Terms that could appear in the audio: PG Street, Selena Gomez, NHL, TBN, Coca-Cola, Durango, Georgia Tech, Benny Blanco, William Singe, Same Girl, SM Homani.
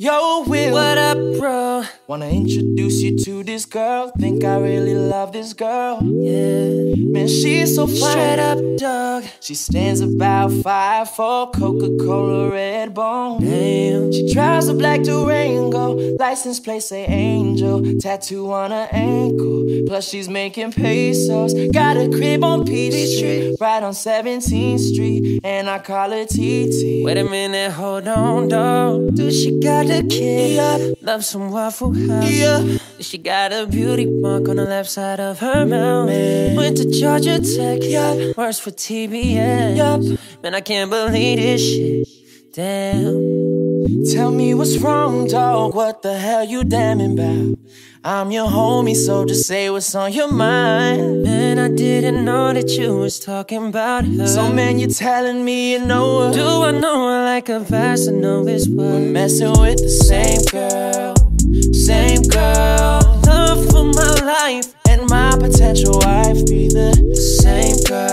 Yo, Will, what up, bro? Wanna introduce you to this girl. Think I really love this girl. Yeah, man, she's so straight up, dog. She stands about 5'4", Coca-Cola, red bone. Damn, she drives a black Durango. License plate say Angel. Tattoo on her ankle. Plus she's making pesos. Got a crib on PG Street, right on 17th Street, and I call her TT. Wait a minute, hold on, dog. Do she got a kid? Yeah. Love some Waffle House. Yeah. She got a beauty mark on the left side of her mouth. Man. Went to Georgia Tech. Yeah. Works for TBN. Yep. Man, I can't believe this shit. Damn. Tell me what's wrong, dog. What the hell you damning about? I'm your homie, so just say what's on your mind. Man, I didn't know that you was talking about her. So man, you're telling me you know her. Do I know her like a vice? I know it's what. We're messing with the same girl. Same girl. Love for my life and my potential wife be the same girl.